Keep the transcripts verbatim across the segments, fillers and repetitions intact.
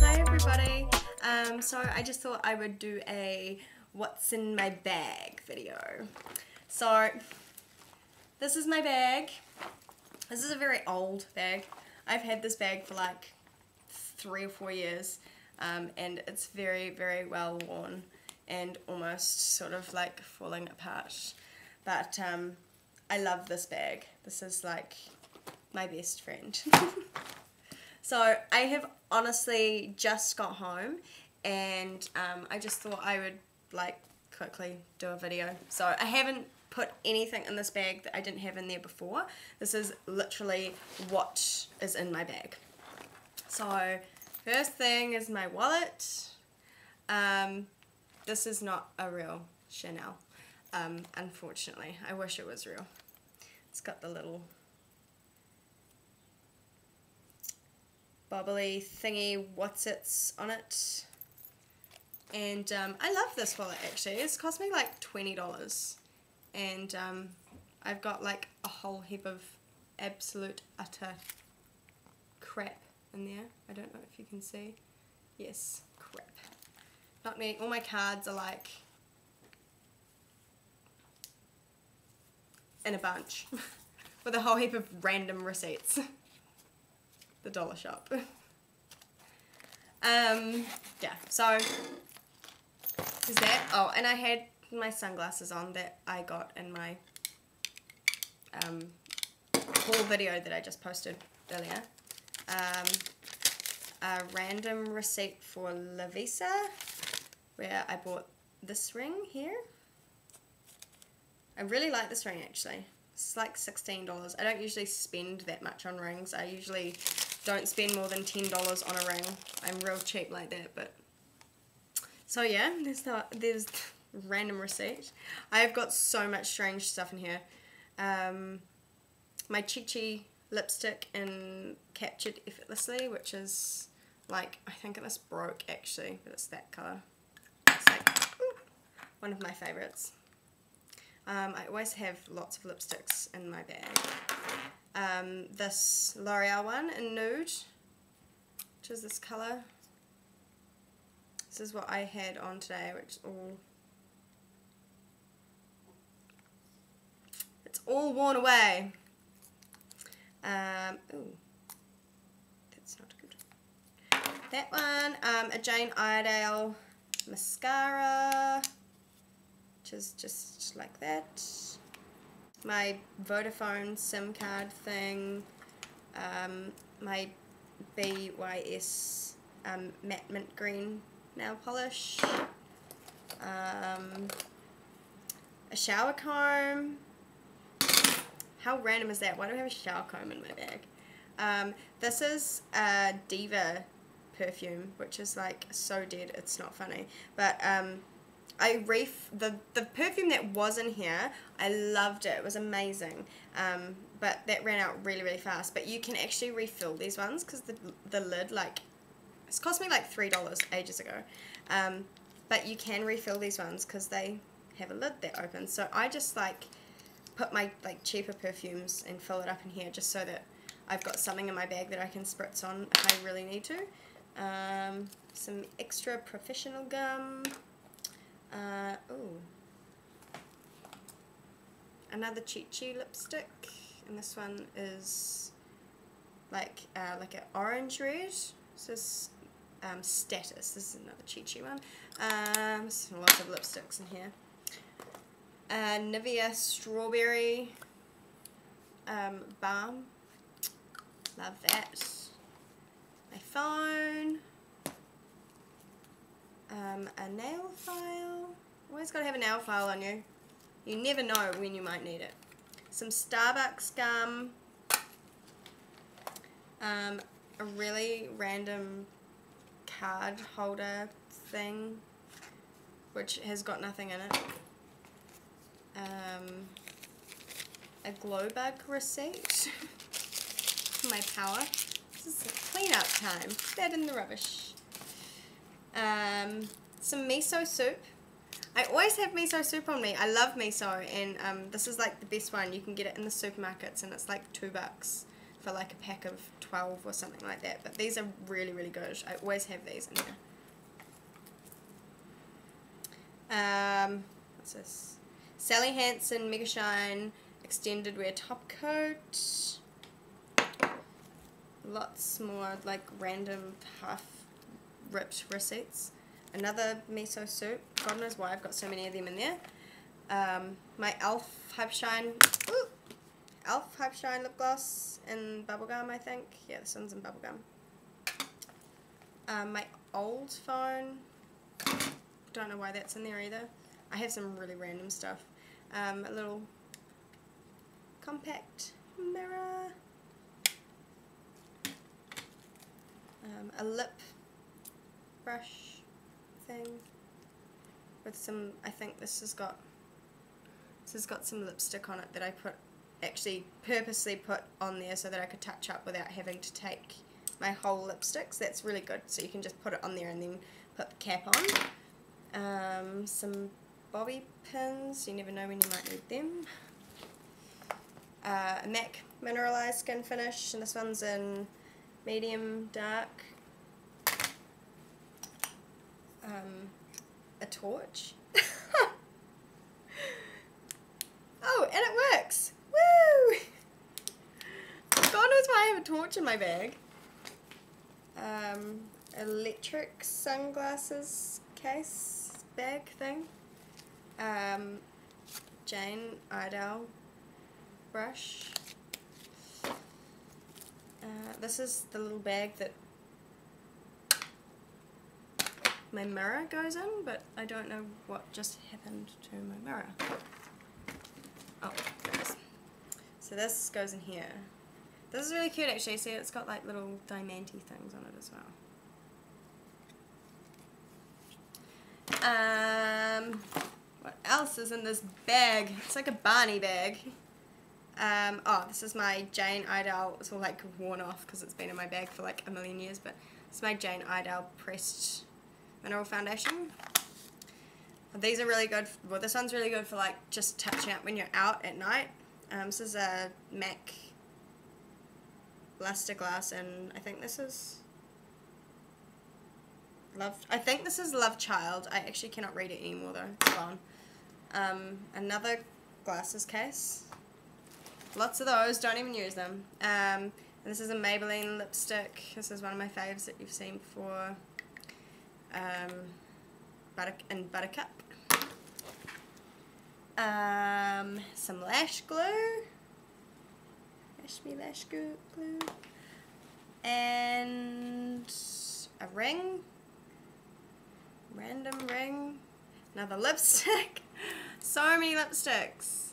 Hi everybody, um, so I just thought I would do a what's in my bag video. So this is my bag. This is a very old bag. I've had this bag for like three or four years um, and it's very very well worn and almost sort of like falling apart, but um, I love this bag. This is like my best friend. So I have honestly just got home and um, I just thought I would like quickly do a video. So I haven't put anything in this bag that I didn't have in there before. This is literally what is in my bag. So first thing is my wallet. Um, this is not a real Chanel, um, unfortunately. I wish it was real. It's got the little bobbly thingy whatsits on it. And um, I love this wallet actually. It's cost me like twenty dollars. And um, I've got like a whole heap of absolute utter crap in there. I don't know if you can see. Yes, crap. Not me. All my cards are like in a bunch with a whole heap of random receipts. The dollar shop. um, yeah, so is that. Oh, and I had my sunglasses on that I got in my um, haul video that I just posted earlier. Um, a random receipt for Lavisa where I bought this ring here. I really like this ring actually. It's like sixteen dollars. I don't usually spend that much on rings. I usually don't spend more than ten dollars on a ring. I'm real cheap like that. But so yeah, there's not, there's random receipt. I've got so much strange stuff in here. Um, my Chi Chi lipstick in Captured Effortlessly, which is like, I think this broke actually, but it's that colour. It's like ooh, one of my favourites. Um, I always have lots of lipsticks in my bag. Um, this L'Oreal one in Nude, which is this colour. This is what I had on today, which is all It's all worn away. Um, ooh, that's not good. That one, um, a Jane Iredale mascara, which is just like that. My Vodafone SIM card thing. Um, my B Y S um, matte mint green nail polish. Um, a shower comb. How random is that? Why do I have a shower comb in my bag? Um, this is a Diva perfume, which is like so dead, it's not funny. But um, I ref the the perfume that was in here, I loved it. It was amazing. Um, but that ran out really really fast. But you can actually refill these ones because the the lid, like, it's cost me like three dollars ages ago. Um, but you can refill these ones because they have a lid that opens. So I just like put my like cheaper perfumes and fill it up in here just so that I've got something in my bag that I can spritz on if I really need to. Um, some extra professional gum. Uh, ooh. Another Chi Chi lipstick, and this one is like uh, like an orange red. So this um, Status. This is another Chi Chi one. Um, some lots of lipsticks in here. Uh, Nivea strawberry um, balm, love that. My phone, um, a nail file. Always gotta have a nail file on you. You never know when you might need it. Some Starbucks gum, um, a really random card holder thing, which has got nothing in it. Um, a glow bug receipt for my power. This is clean up time. Put that in the rubbish. Um, some miso soup. I always have miso soup on me. I love miso, and um, this is like the best one. You can get it in the supermarkets and it's like two bucks. for like a pack of twelve or something like that. But these are really, really good. I always have these in there. Um, what's this? Sally Hansen Mega Shine Extended Wear Top Coat. Lots more like random half ripped receipts. Another miso soup. God knows why I've got so many of them in there. Um, my e l f. Hype Shine. Ooh, e l f. Hype Shine Lip Gloss in bubblegum, I think. Yeah, this one's in bubblegum. Um, my old phone. Don't know why that's in there either. I have some really random stuff. Um, a little compact mirror. Um, a lip brush thing with some, I think this has got, this has got some lipstick on it that I put, actually purposely put on there so that I could touch up without having to take my whole lipsticks. That's really good, so you can just put it on there and then put the cap on. Um, some bobby pins, you never know when you might need them. Uh, a MAC Mineralized Skin Finish, and this one's in medium dark. Um, a torch. Oh, and it works! Woo! God knows why I have a torch in my bag. Um, electric sunglasses case bag thing. Um, Jane Iredale brush. Uh, this is the little bag that my mirror goes in, but I don't know what just happened to my mirror. Oh, there it is. So this goes in here. This is really cute actually. See, it's got like little diamante things on it as well. Um, what else is in this bag? It's like a Barney bag. Um, oh, this is my Jane Iredale. It's all like worn off because it's been in my bag for like a million years, but it's my Jane Iredale pressed mineral foundation. These are really good. Well, this one's really good for like just touching up when you're out at night. Um, this is a MAC Luster Glass, and I think this is Love. I think this is Love Child. I actually cannot read it anymore though. It's gone. Um, another glasses case. Lots of those. Don't even use them. Um, and this is a Maybelline lipstick. This is one of my faves that you've seen before. Um, butter and Buttercup. Um, some lash glue. Lash me lash glue. And a ring. Random ring. Another lipstick. So many lipsticks.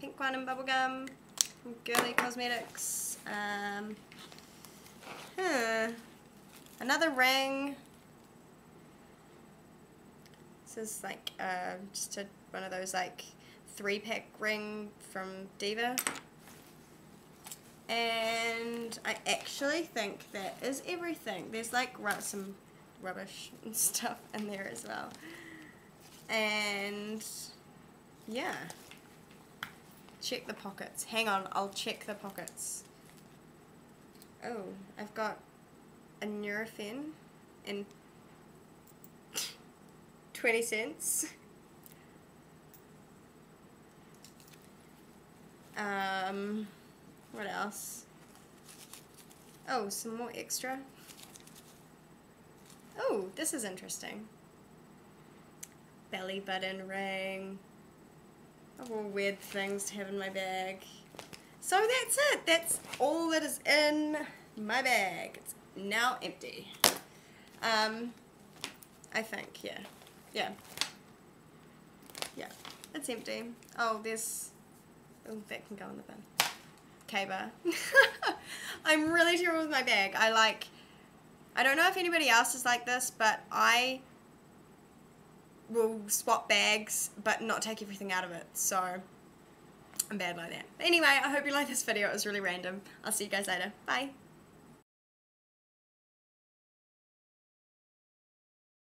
Pink one in bubblegum. From Girly Cosmetics. Um, huh. Another ring. This is like uh, just a, one of those like three pack ring from Diva, and I actually think that is everything. There's like some rubbish and stuff in there as well, and yeah, check the pockets. Hang on, I'll check the pockets. Oh, I've got a Nurofen in twenty cents. Um, what else? Oh, some more extra. Oh, this is interesting. Belly button ring. Of all weird things to have in my bag. So that's it. That's all that is in my bag. It's now empty. Um, I think, yeah. Yeah, yeah, it's empty. Oh, there's, oh, that can go in the bin. K-bar. I'm really terrible with my bag. I like, I don't know if anybody else is like this, but I will swap bags, but not take everything out of it, so I'm bad like that. But anyway, I hope you liked this video. It was really random. I'll see you guys later. Bye.